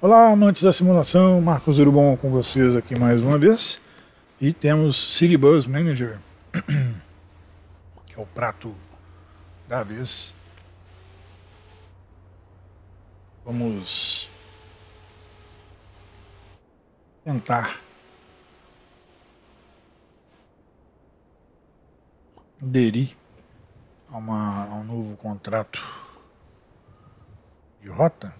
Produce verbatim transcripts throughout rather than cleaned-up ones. Olá, amantes da simulação, Marcos Drummond com vocês aqui mais uma vez. E temos City Bus Manager, que é o prato da vez. Vamos tentar aderir a, uma, a um novo contrato de rota.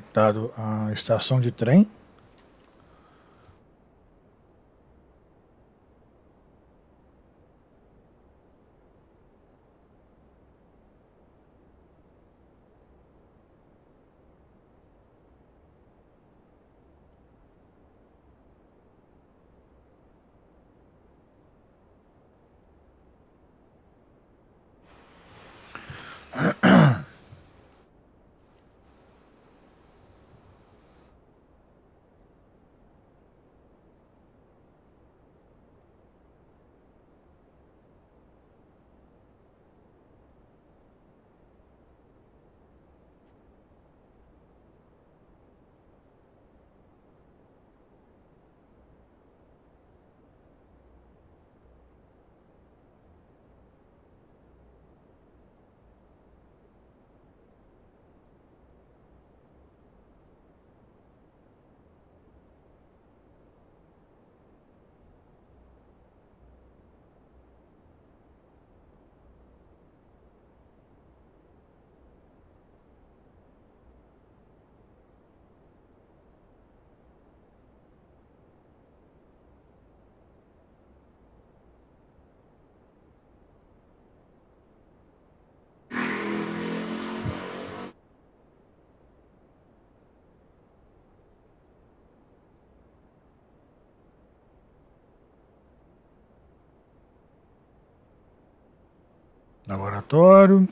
Conectado à estação de trem. Laboratório.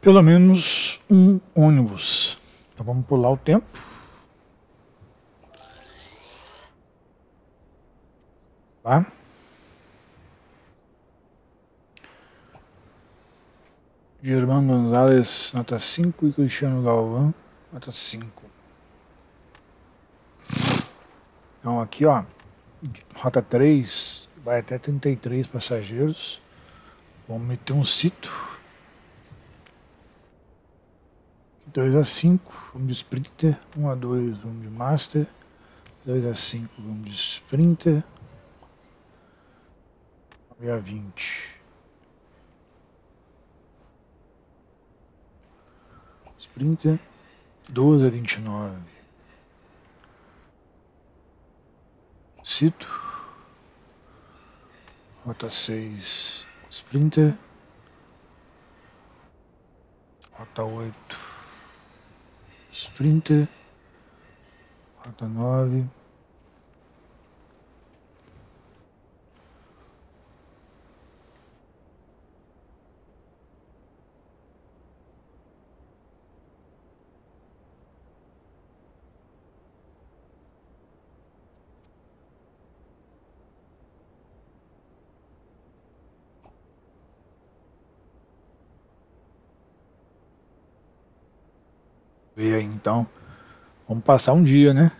Pelo menos um ônibus. Então vamos pular o tempo. Tá? Germano Gonzalez, nota cinco, e Cristiano Galvão, nota cinco. Então aqui, ó, rota três, vai até trinta e três passageiros. Vamos meter um cito. dois a cinco, um de sprinter, um a dois, um de master, dois a cinco, um de sprinter, nove a vinte, sprinter, doze a vinte e nove, cito, rota seis, sprinter, rota oito, sprinter, rota nove, então vamos passar um dia, né?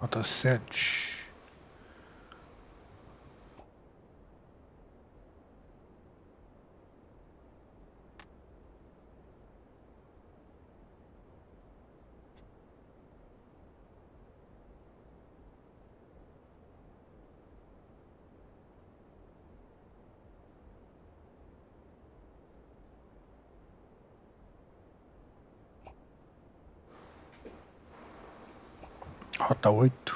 Nota sete. Rota oito.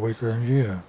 oito em dia.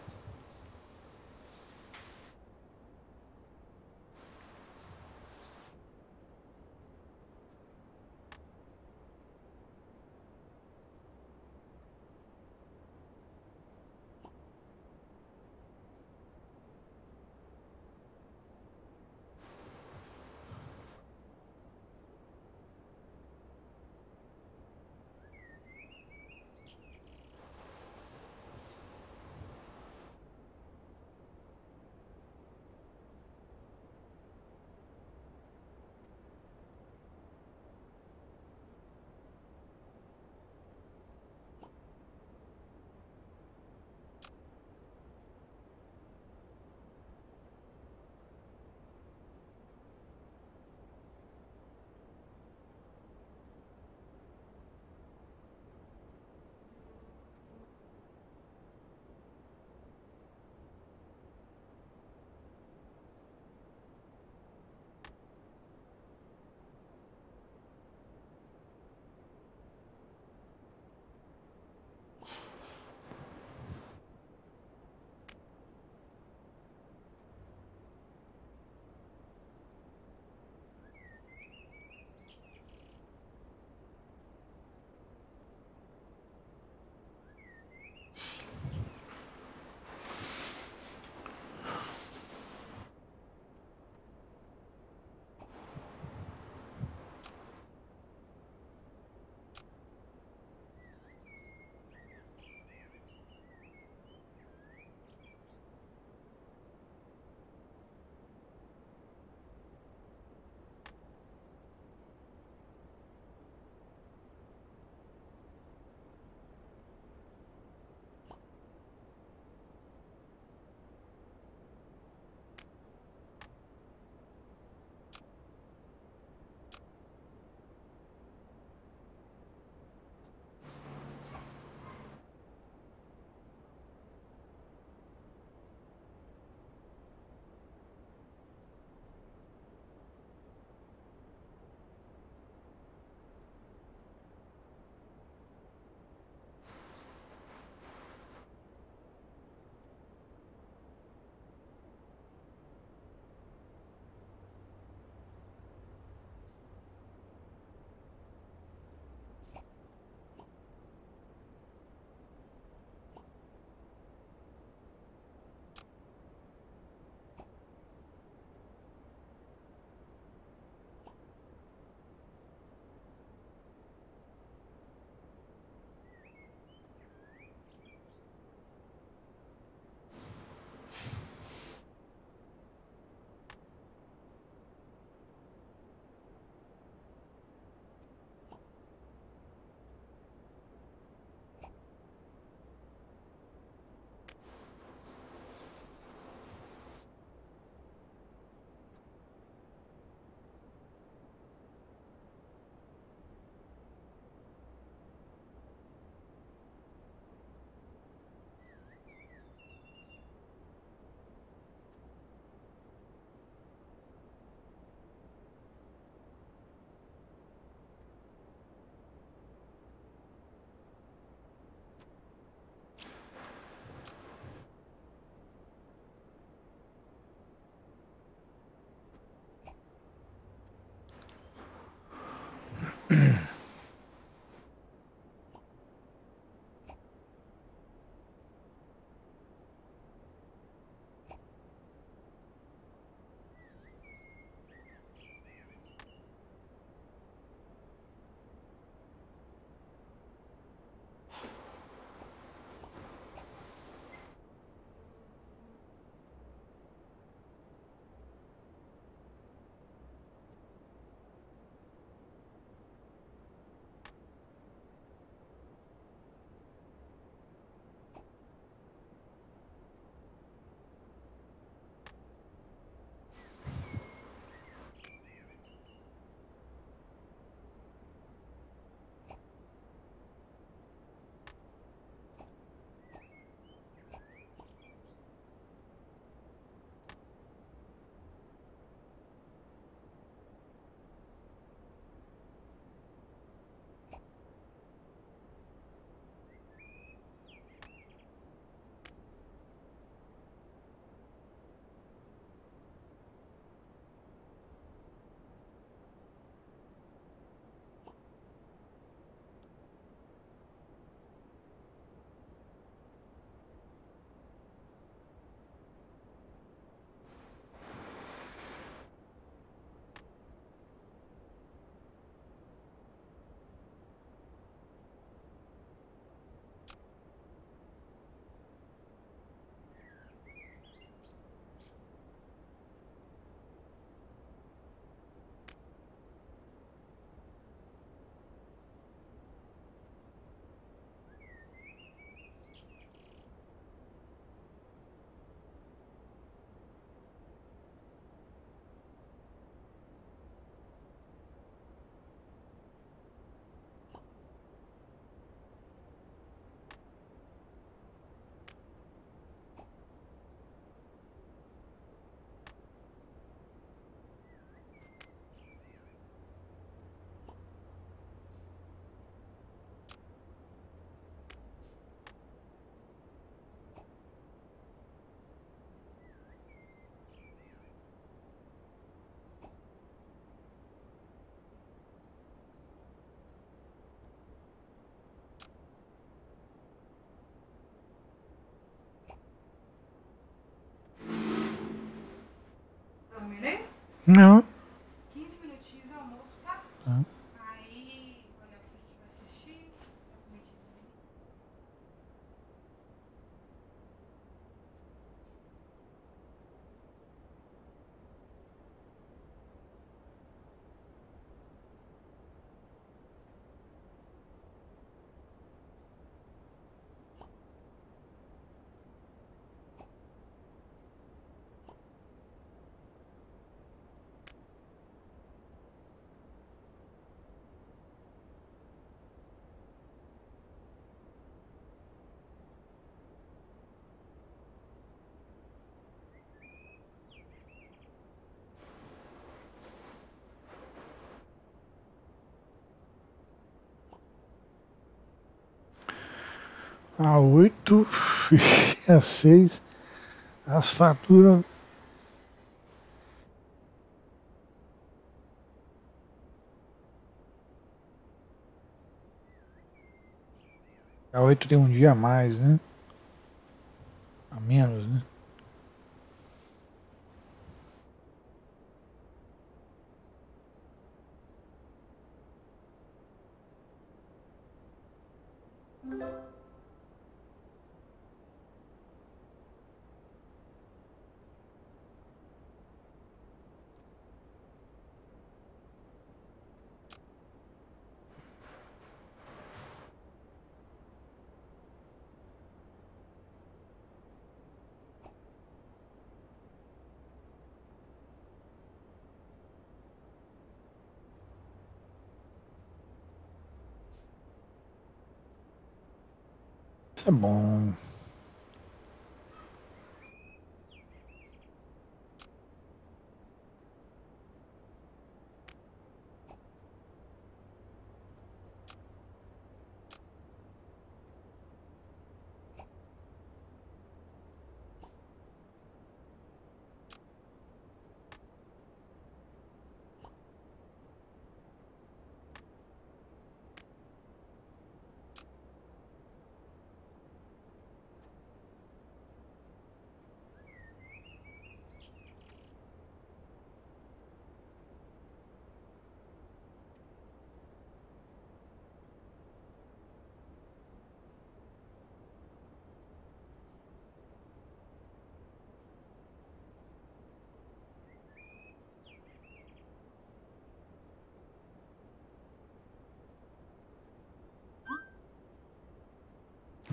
Não. quinze minutinhos o almoço, tá? Tá. Aí, olha aqui, a gente vai assistir. A oito e a seis as faturas. A oito tem um dia a mais, né? A menos, né? Isso é bom.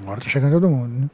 Agora tá chegando todo mundo, né?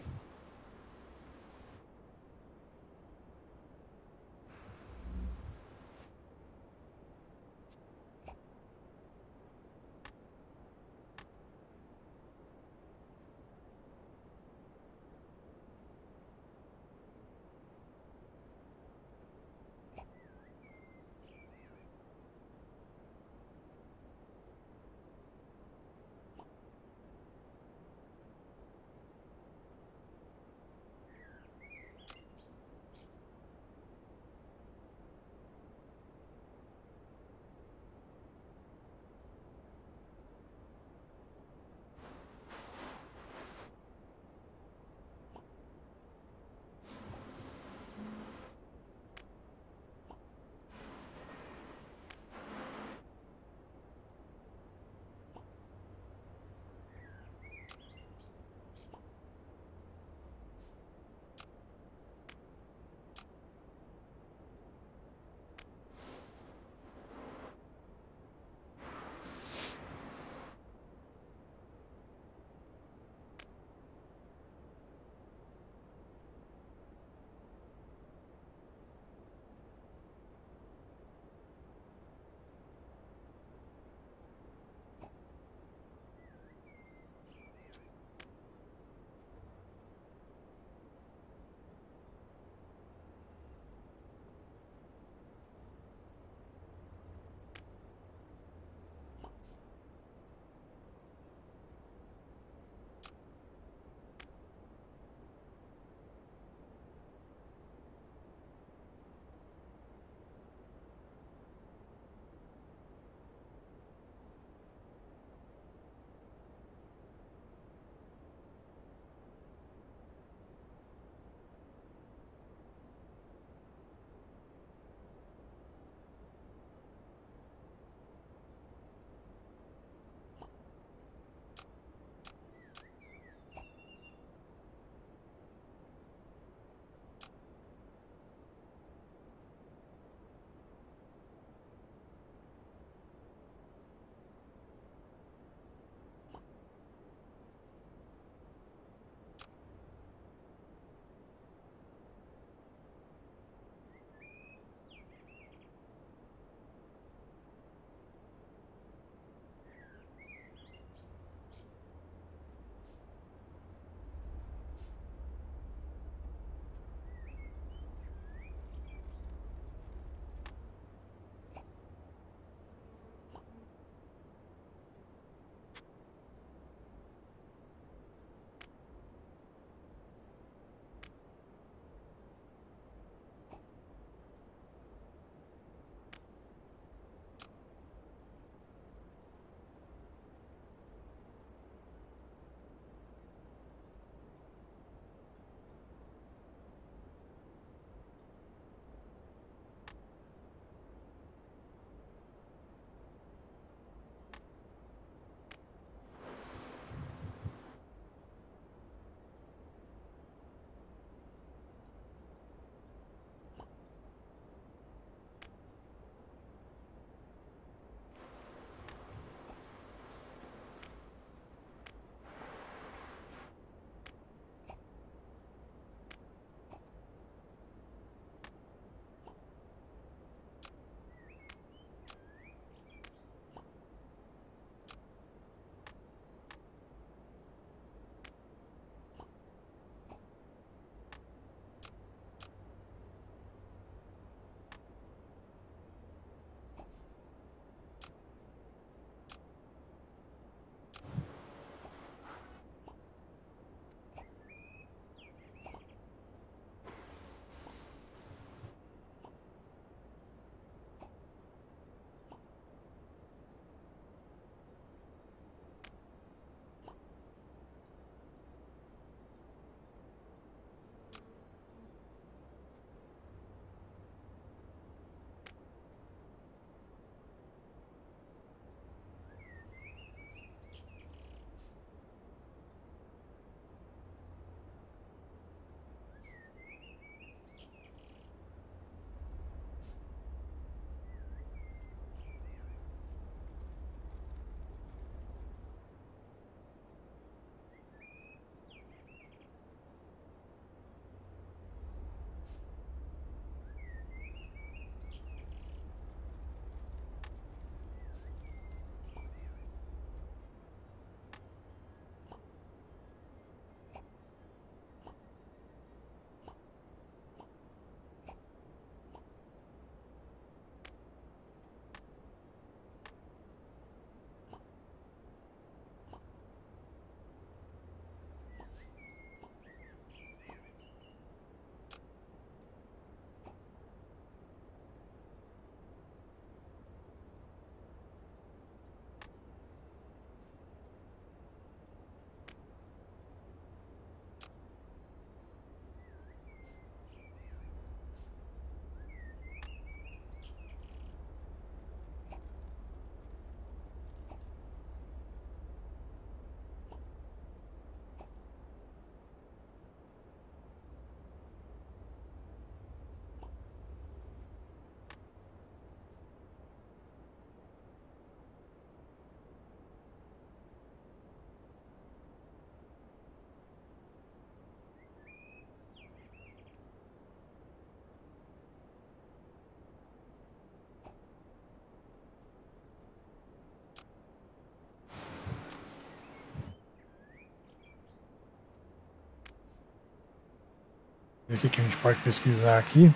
ver o que a gente pode pesquisar aqui.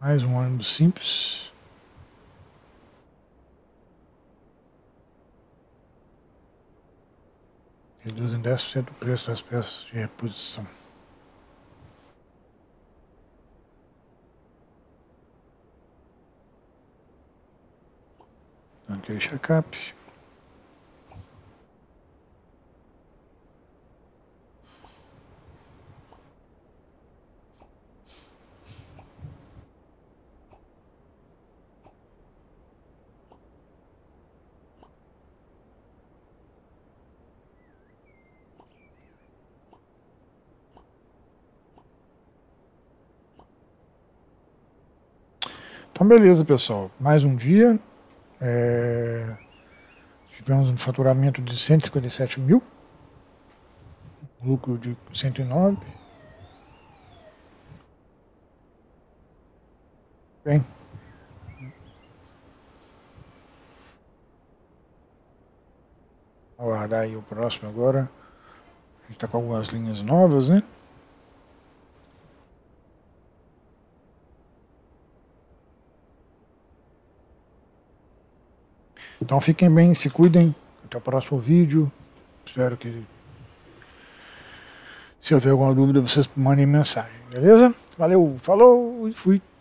Mais um ônibus simples. Reduzem dez por cento o preço das peças de reposição. Ok, check-up. Então beleza, pessoal, mais um dia, é... tivemos um faturamento de cento e cinquenta e sete mil, lucro de cento e nove. Bem, vou aguardar aí o próximo agora. A gente está com algumas linhas novas, né? Então fiquem bem, se cuidem, até o próximo vídeo, espero que, se houver alguma dúvida, vocês mandem mensagem, beleza? Valeu, falou e fui!